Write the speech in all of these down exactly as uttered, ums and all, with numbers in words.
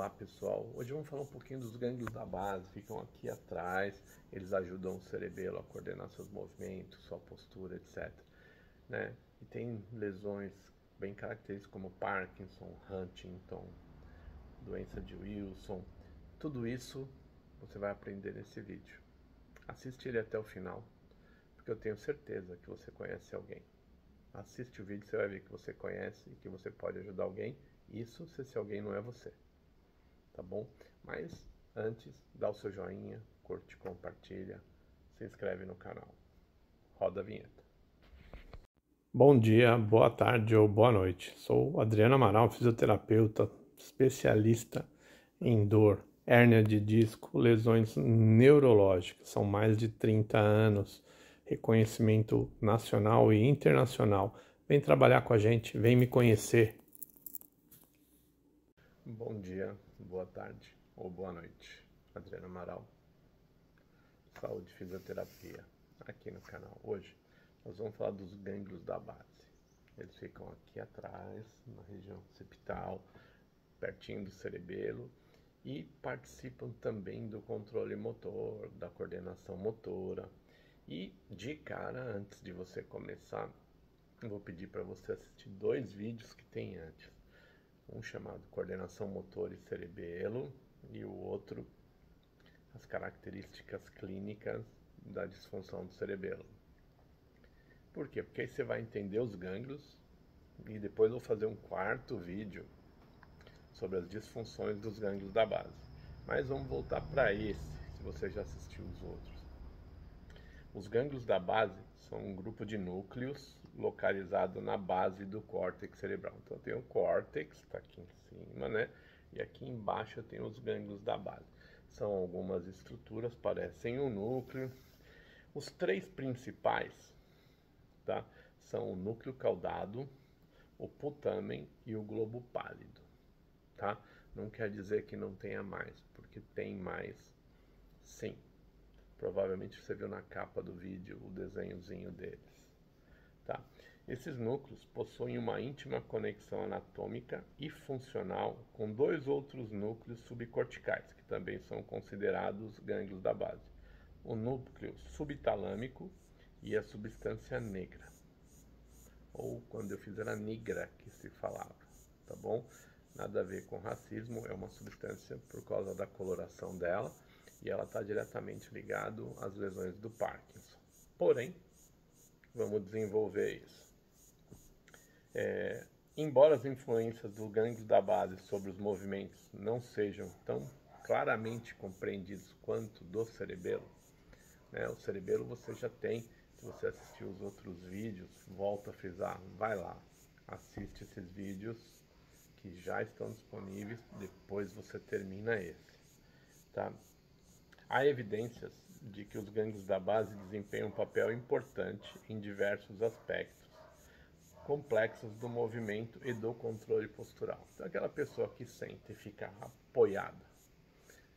Olá pessoal, hoje vamos falar um pouquinho dos gânglios da base, ficam aqui atrás, eles ajudam o cerebelo a coordenar seus movimentos, sua postura, etcétera. Né? E tem lesões bem características como Parkinson, Huntington, doença de Wilson, tudo isso você vai aprender nesse vídeo. Assiste ele até o final, porque eu tenho certeza que você conhece alguém. Assiste o vídeo, você vai ver que você conhece e que você pode ajudar alguém, isso se esse alguém não é você. Tá bom? Mas antes, dá o seu joinha, curte, compartilha, se inscreve no canal. Roda a vinheta. Bom dia, boa tarde ou boa noite. Sou Adriano Amaral, fisioterapeuta, especialista em dor, hérnia de disco, lesões neurológicas. São mais de trinta anos, reconhecimento nacional e internacional. Vem trabalhar com a gente, vem me conhecer. Bom dia, boa tarde ou boa noite, Adriano Amaral, Saúde e Fisioterapia, aqui no canal. Hoje nós vamos falar dos gânglios da base, eles ficam aqui atrás, na região occipital, pertinho do cerebelo e participam também do controle motor, da coordenação motora. E de cara, antes de você começar, eu vou pedir para você assistir dois vídeos que tem antes. Um chamado Coordenação Motor e Cerebelo e o outro As Características Clínicas da Disfunção do Cerebelo. Por quê? Porque aí você vai entender os gânglios e depois eu vou fazer um quarto vídeo sobre as disfunções dos gânglios da base. Mas vamos voltar para esse, se você já assistiu os outros. Os gânglios da base são um grupo de núcleos localizado na base do córtex cerebral. Então eu tenho o córtex, está aqui em cima, né? E aqui embaixo eu tenho os gânglios da base. São algumas estruturas, parecem um núcleo. Os três principais, tá? São o núcleo caudado, o putamen e o globo pálido, tá? Não quer dizer que não tenha mais, porque tem mais, sim. Provavelmente você viu na capa do vídeo o desenhozinho deles. Tá. Esses núcleos possuem uma íntima conexão anatômica e funcional com dois outros núcleos subcorticais, que também são considerados gânglios da base. O núcleo subtalâmico e a substância negra. Ou, quando eu fiz, era negra que se falava, tá bom? Nada a ver com racismo, é uma substância por causa da coloração dela, e ela está diretamente ligada às lesões do Parkinson. Porém, vamos desenvolver isso. É, embora as influências dos gânglios da base sobre os movimentos não sejam tão claramente compreendidos quanto do cerebelo, né? O cerebelo você já tem, se você assistiu os outros vídeos, volta a frisar, vai lá, assiste esses vídeos que já estão disponíveis, depois você termina esse, tá? Há evidências de que os gânglios da base desempenham um papel importante em diversos aspectos complexos do movimento e do controle postural. Então, aquela pessoa que sente e fica apoiada,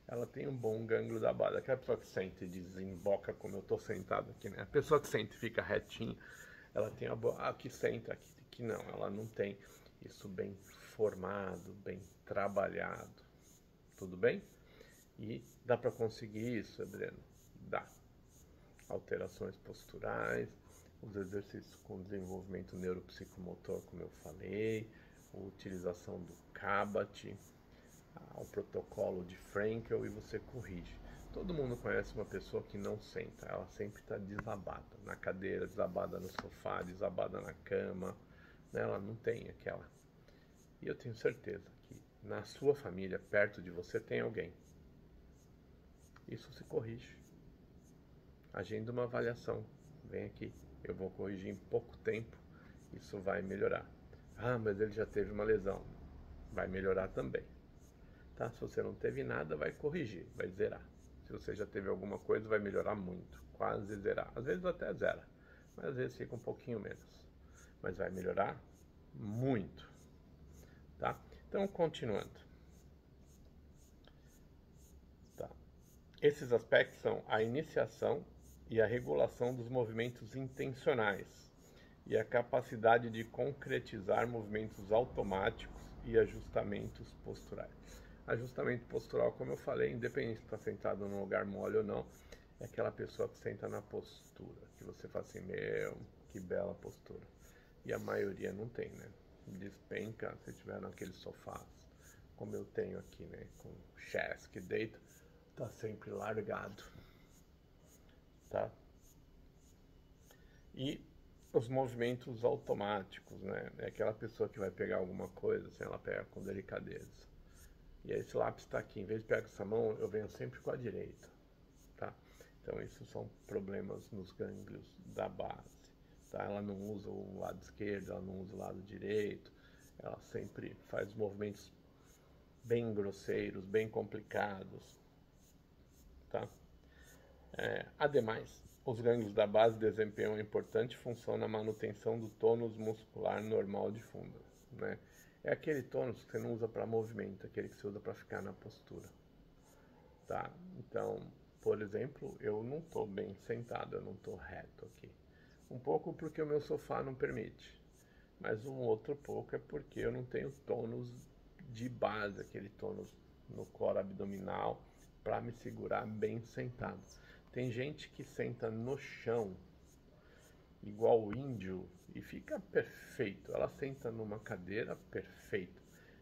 ela tem um bom gânglio da base. Aquela pessoa que sente e desemboca, como eu estou sentado aqui, né? A pessoa que sente e fica retinha, ela tem a boa... Ah, que senta, aqui que não, ela não tem isso bem formado, bem trabalhado. Tudo bem? E dá para conseguir isso, Adriano? Dá. Alterações posturais, os exercícios com desenvolvimento neuropsicomotor, como eu falei, a utilização do CABAT, o protocolo de Frenkel, e você corrige. Todo mundo conhece uma pessoa que não senta, ela sempre está desabada na cadeira, desabada no sofá, desabada na cama, né? Ela não tem aquela. E eu tenho certeza que na sua família, perto de você, tem alguém. Isso se corrige. Agenda uma avaliação. Vem aqui, eu vou corrigir em pouco tempo. Isso vai melhorar. Ah, mas ele já teve uma lesão. Vai melhorar também. Tá? Se você não teve nada, vai corrigir, vai zerar. Se você já teve alguma coisa, vai melhorar muito. Quase zerar. Às vezes até zera, mas às vezes fica um pouquinho menos. Mas vai melhorar muito. Tá? Então, continuando. Esses aspectos são a iniciação e a regulação dos movimentos intencionais e a capacidade de concretizar movimentos automáticos e ajustamentos posturais. Ajustamento postural, como eu falei, independente se está sentado num lugar mole ou não, é aquela pessoa que senta na postura, que você fala assim, meu, que bela postura. E a maioria não tem, né? Despenca se estiver naquele sofá, como eu tenho aqui, né? Com chest que deita, tá sempre largado, tá? E os movimentos automáticos, né? É aquela pessoa que vai pegar alguma coisa, assim, ela pega com delicadeza. E aí esse lápis está aqui, em vez de pegar com essa mão, eu venho sempre com a direita, tá? Então isso são problemas nos gânglios da base, tá? Ela não usa o lado esquerdo, ela não usa o lado direito, ela sempre faz movimentos bem grosseiros, bem complicados, tá? É, ademais, os gânglios da base desempenham uma importante função na manutenção do tônus muscular normal de fundo, né? É aquele tônus que você não usa para movimento, aquele que você usa para ficar na postura, tá? Então, por exemplo, eu não estou bem sentado, eu não estou reto aqui. Um pouco porque o meu sofá não permite, mas um outro pouco é porque eu não tenho tônus de base, aquele tônus no colo abdominal, para me segurar bem sentado. Tem gente que senta no chão, igual o índio, e fica perfeito. Ela senta numa cadeira perfeito.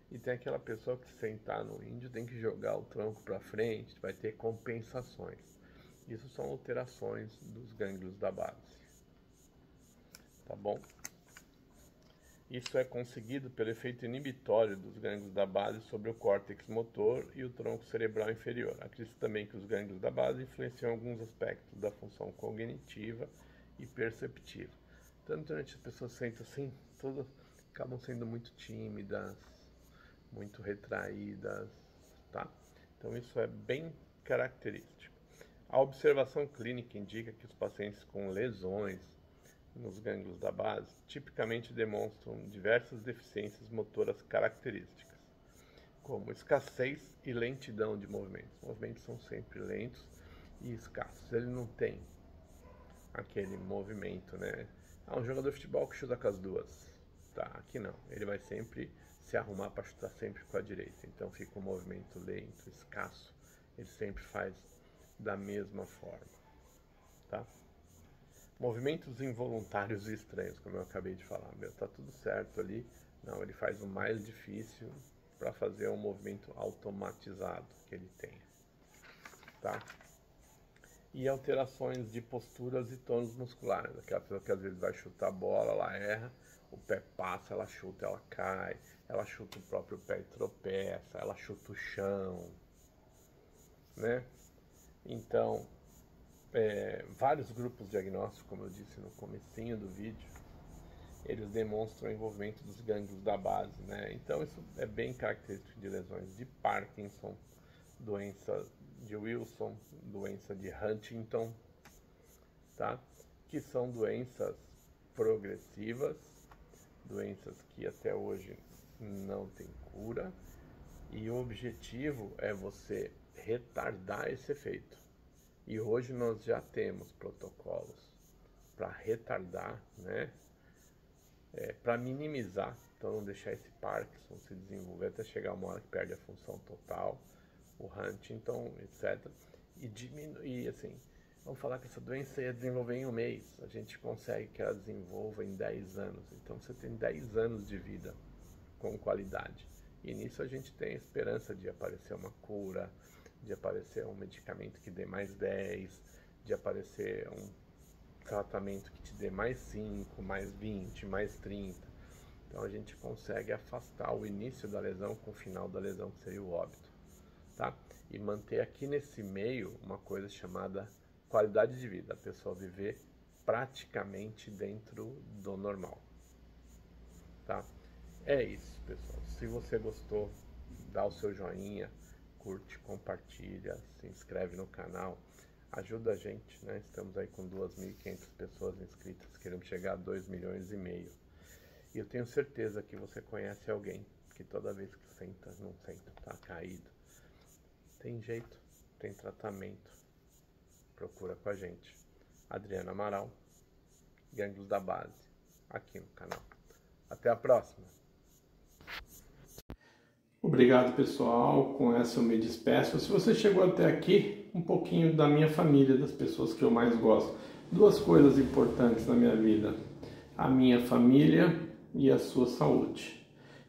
E tem aquela pessoa que sentar no índio tem que jogar o tronco para frente, vai ter compensações. Isso são alterações dos gânglios da base. Tá bom? Isso é conseguido pelo efeito inibitório dos gânglios da base sobre o córtex motor e o tronco cerebral inferior. Acredita também que os gânglios da base influenciam alguns aspectos da função cognitiva e perceptiva. Tanto durante as pessoas sentam assim, todas acabam sendo muito tímidas, muito retraídas, tá? Então isso é bem característico. A observação clínica indica que os pacientes com lesões nos gânglios da base tipicamente demonstram diversas deficiências motoras características, como escassez e lentidão de movimentos. Os movimentos são sempre lentos e escassos. Ele não tem aquele movimento, né? Ah, um jogador de futebol que chuta com as duas. Tá, aqui não. Ele vai sempre se arrumar para chutar sempre com a direita. Então fica um movimento lento, escasso. Ele sempre faz da mesma forma, tá? Movimentos involuntários e estranhos, como eu acabei de falar. Meu, tá tudo certo ali. Não, ele faz o mais difícil para fazer um movimento automatizado que ele tem, tá? E alterações de posturas e tônus musculares. Aquela pessoa que às vezes vai chutar a bola, ela erra, o pé passa, ela chuta, ela cai, ela chuta o próprio pé e tropeça, ela chuta o chão, né? Então... É, vários grupos diagnósticos, como eu disse no comecinho do vídeo, eles demonstram o envolvimento dos gânglios da base, né? Então isso é bem característico de lesões de Parkinson, doença de Wilson, doença de Huntington, tá? Que são doenças progressivas, doenças que até hoje não tem cura, e o objetivo é você retardar esse efeito. E hoje nós já temos protocolos para retardar, né? É, para minimizar, então não deixar esse Parkinson se desenvolver até chegar uma hora que perde a função total, o Huntington, etcétera. E diminuir, assim, vamos falar que essa doença ia desenvolver em um mês, a gente consegue que ela desenvolva em dez anos. Então você tem dez anos de vida com qualidade. E nisso a gente tem a esperança de aparecer uma cura, de aparecer um medicamento que dê mais dez, de aparecer um tratamento que te dê mais cinco, mais vinte, mais trinta. Então a gente consegue afastar o início da lesão com o final da lesão, que seria o óbito, tá? E manter aqui nesse meio uma coisa chamada qualidade de vida, a pessoa viver praticamente dentro do normal, tá? É isso, pessoal. Se você gostou, dá o seu joinha, curte, compartilha, se inscreve no canal, ajuda a gente, né? Estamos aí com duas mil e quinhentas pessoas inscritas, queremos chegar a dois milhões e meio. E eu tenho certeza que você conhece alguém que toda vez que senta, não senta, tá caído. Tem jeito, tem tratamento, procura com a gente. Adriano Amaral, Gânglios da Base, aqui no canal. Até a próxima! obrigado, pessoal. Com essa eu me despeço. Se você chegou até aqui, um pouquinho da minha família, das pessoas que eu mais gosto. Duas coisas importantes na minha vida: a minha família e a sua saúde.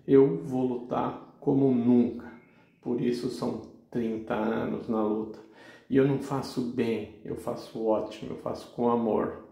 Eu vou lutar como nunca. Por isso são trinta anos na luta. E eu não faço bem, eu faço ótimo, eu faço com amor.